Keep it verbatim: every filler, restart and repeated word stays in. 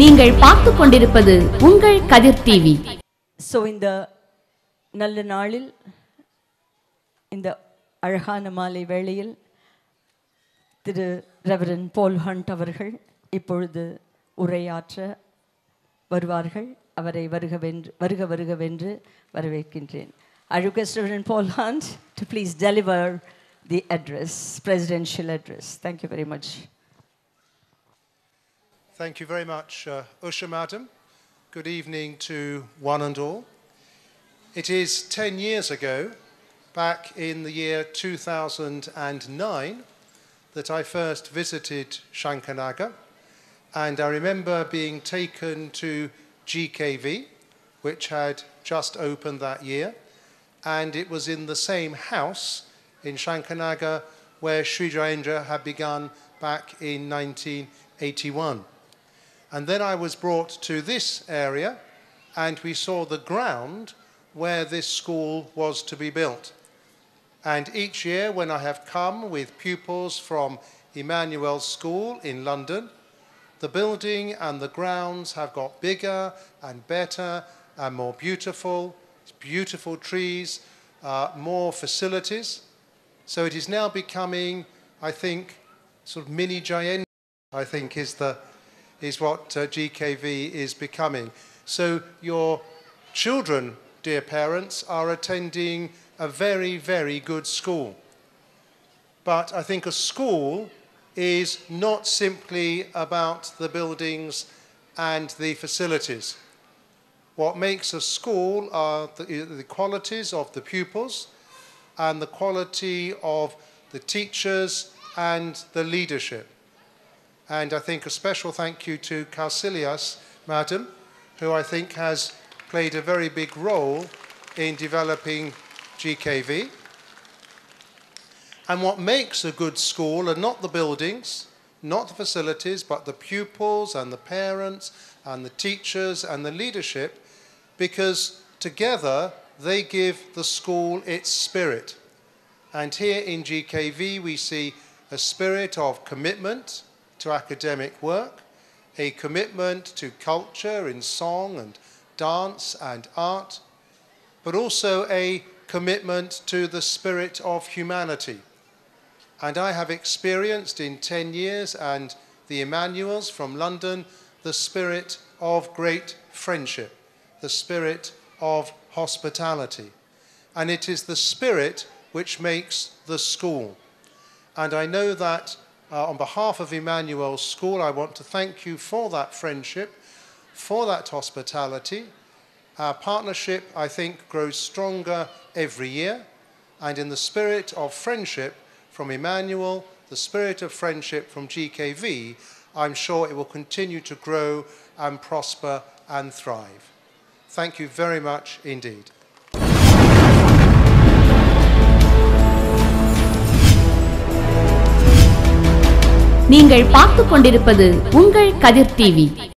நீங்கள் பார்த்து கொண்டிருப்பது உங்கள் Kathir TV. So in the Nalanarlil, in the Arahana Mali Verlil, Thiru Reverend Paul Hunt அவர்கள் இப்பொழுது உரையாற்ற வருவார்கள். அவரை வருக வென்று வருக வருக வென்று வரவேற்கின்றேன். I request Reverend Paul Hunt to please deliver the address, presidential address. Thank you very much. Thank you very much, uh, Usha Madam. Good evening to one and all. It is ten years ago, back in the year two thousand nine, that I first visited Shankar Nagar, and I remember being taken to G K V, which had just opened that year, and it was in the same house in Shankar Nagar where Sridharendra had begun back in nineteen eighty-one. And then I was brought to this area and we saw the ground where this school was to be built. And each year when I have come with pupils from Emmanuel School in London, the building and the grounds have got bigger and better and more beautiful, beautiful trees, uh, more facilities. So it is now becoming, I think, sort of mini Jayendra, I think is the is what uh, G K V is becoming. So your children, dear parents, are attending a very, very good school. But I think a school is not simply about the buildings and the facilities. What makes a school are the, the qualities of the pupils and the quality of the teachers and the leadership. And I think a special thank you to Carcilias, Madam, who I think has played a very big role in developing G K V. And what makes a good school are not the buildings, not the facilities, but the pupils and the parents and the teachers and the leadership, because together they give the school its spirit. And here in G K V we see a spirit of commitment to academic work, a commitment to culture in song and dance and art, but also a commitment to the spirit of humanity. And I have experienced in ten years and the Emmanuels from London the spirit of great friendship, the spirit of hospitality. And it is the spirit which makes the school. And I know that Uh, on behalf of Emmanuel School, I want to thank you for that friendship, for that hospitality. Our partnership, I think, grows stronger every year. And in the spirit of friendship from Emmanuel, the spirit of friendship from G K V, I'm sure it will continue to grow and prosper and thrive. Thank you very much indeed. நீங்கள் பார்த்துக் கொண்டிருப்பது உங்கள் Kathir TV.